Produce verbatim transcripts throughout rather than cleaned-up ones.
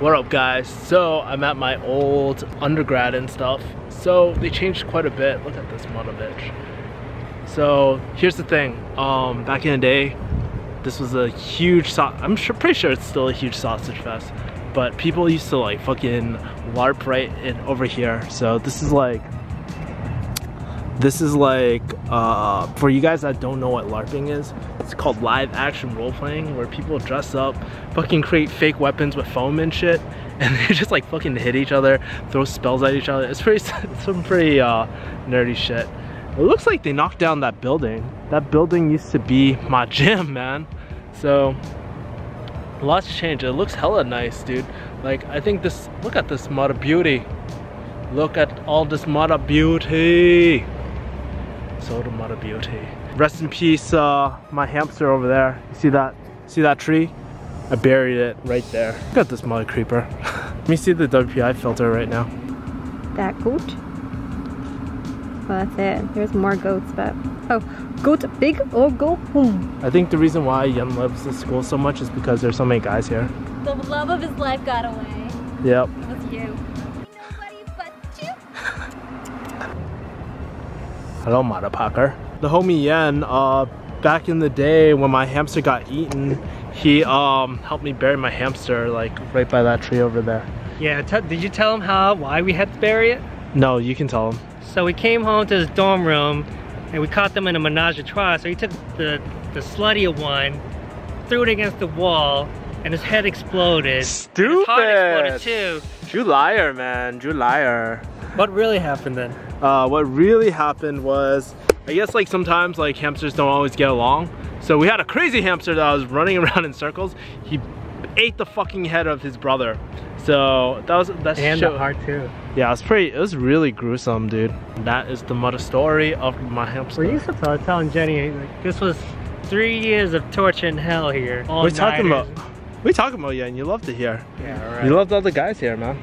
What up guys? So I'm at my old undergrad and stuff. So they changed quite a bit. Look at this mother bitch. So here's the thing. Um, back in the day, this was a huge so- I'm sure, pretty sure it's still a huge sausage fest. But people used to like fucking LARP right in over here. So this is like, this is like, uh, for you guys that don't know what LARPing is, it's called live action role playing, where people dress up, fucking create fake weapons with foam and shit, and they just like fucking hit each other, throw spells at each other. It's pretty, it's some pretty uh, nerdy shit. It looks like they knocked down that building. That building used to be my gym, man. So lots changed. It looks hella nice, dude. Like, I think this, look at this mother beauty. Look at all this mother beauty. So the mother beauty. Rest in peace, uh, my hamster over there. You see that? See that tree? I buried it right there. Look at this mother creeper. Let me see the W P I filter right now. That goat. Well, that's it. There's more goats, but oh, goat big or go home. I think the reason why Yen loves this school so much is because there's so many guys here. The love of his life got away. Yep. It was you. Hello, Mata Parker. The homie Yen, uh, back in the day when my hamster got eaten, he um, helped me bury my hamster like right by that tree over there. Yeah, t did you tell him how why we had to bury it? No, you can tell him. So we came home to his dorm room and we caught them in a menage a trois, so he took the, the sluttier one, threw it against the wall, and his head exploded. Stupid! His heart exploded too. You liar, man. You liar. What really happened then? Uh, what really happened was, I guess like sometimes like hamsters don't always get along. So we had a crazy hamster that was running around in circles. He ate the fucking head of his brother. So that was that's and the heart too. Yeah, it was pretty. It was really gruesome, dude. That is the mother story of my hamster. We used to tell telling Jenny like this was three years of torture and hell here. All we're talking about. We're talking about Yen. You loved it here. Yeah, right. You loved all the guys here, man.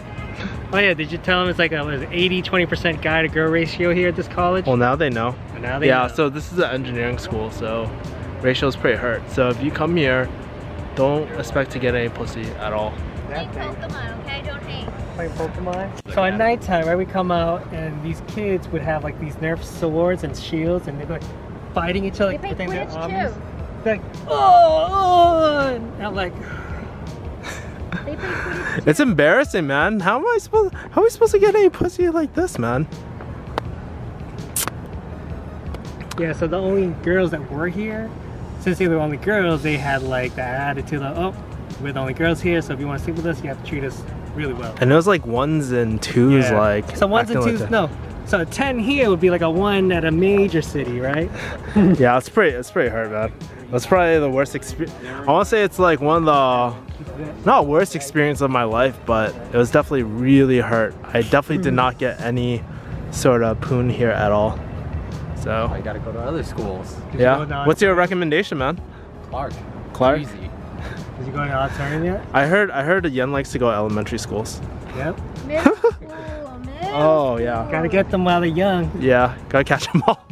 Oh yeah, did you tell them it's like an eighty twenty percent guy to girl ratio here at this college? Well, now they know. Well, now they yeah, know. So this is an engineering school, so ratio's pretty hurt. So if you come here, don't expect to get any pussy at all. Play Pokemon, okay? Don't hate. Play Pokemon? So at nighttime, right, we come out and these kids would have like these Nerf swords and shields and they'd be like fighting each other. They play Quidditch too. They're like, oh! And I'm like... It's embarrassing, man. How am I supposed? How are we supposed to get any pussy like this, man? Yeah. So the only girls that were here, since they were only girls, they had like that attitude of, oh, we're the only girls here, so if you want to sleep with us, you have to treat us really well. And it was like ones and twos, yeah. like. So ones and twos, like no. So a ten here would be like a one at a major city, right? Yeah, it's pretty. It's pretty hard, man. That's probably the worst experience. I want to say it's like one of the, not worst experience of my life, but it was definitely really hurt. I definitely did not get any sort of poon here at all. So. I gotta go to other schools. Did yeah. You What's your recommendation, man? Clark. Clark. Jeezy. Did you go to Altarian yet? I heard. I heard Yen likes to go to elementary schools. Yep. Middle school, middle oh yeah. Gotta get them while they're young. Yeah. Gotta catch them all.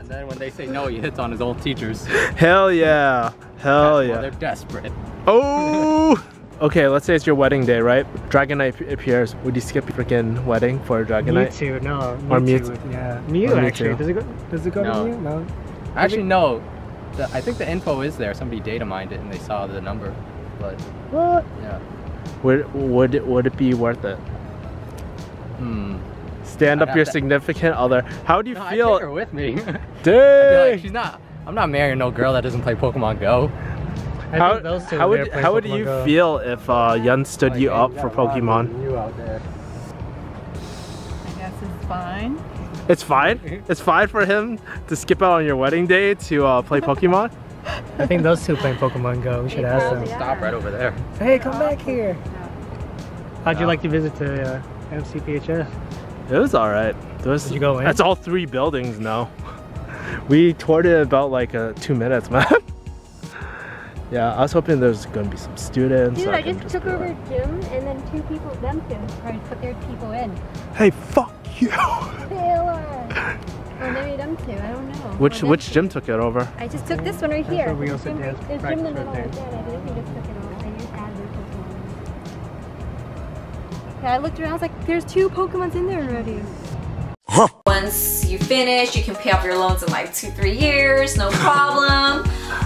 And then when they say no, he hits on his old teachers. Hell yeah. Hell yeah. Well, they're desperate. Oh! Okay, let's say it's your wedding day, right? Dragonite appears. Would you skip your freaking wedding for a Dragonite? Mewtwo, no. Mewtwo, or Mewtwo. Yeah. Mew, or actually. Mewtwo. Does it go, does it go no. to Mew? No. Actually, no. The, I think the info is there. Somebody data mined it and they saw the number. But. What? Yeah. Would, would, it, would it be worth it? Hmm. Stand I'd up your to... significant other. How do you no, feel? I'd take her with me. Dang! Like, she's not. I'm not marrying no girl that doesn't play Pokemon Go. I how those two how would how Pokemon would you Go. feel if uh, Yen stood like, you up you for Pokemon? You out there. I guess it's fine. It's fine. It's fine for him to skip out on your wedding day to uh, play Pokemon. I think those two play Pokemon Go. We should they ask them. Stop right over there. Hey, come back here. How'd you no. like to visit to uh, M C P H S? It was alright. Did you go in? That's all three buildings now. We toured it about like uh, two minutes, man. Yeah, I was hoping there's gonna be some students. Dude, I, I just, just took over a gym and then two people, them students, tried to put their people in. Hey, fuck you! Taylor! Or maybe them two, I don't know. Which oh, which gym took it over? I just took this one right here. We also there's gym in the middle right there, and I believe we just took it over. I used to add this one. Yeah, I looked around, I was like, there's two Pokemons in there already. Huh. Once you finish, you can pay off your loans in like two, three years, no problem.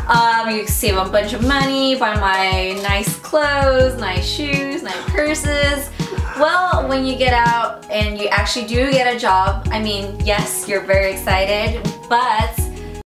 Um, you can save a bunch of money, buy my nice clothes, nice shoes, nice purses. Well, when you get out and you actually do get a job, I mean, yes, you're very excited, but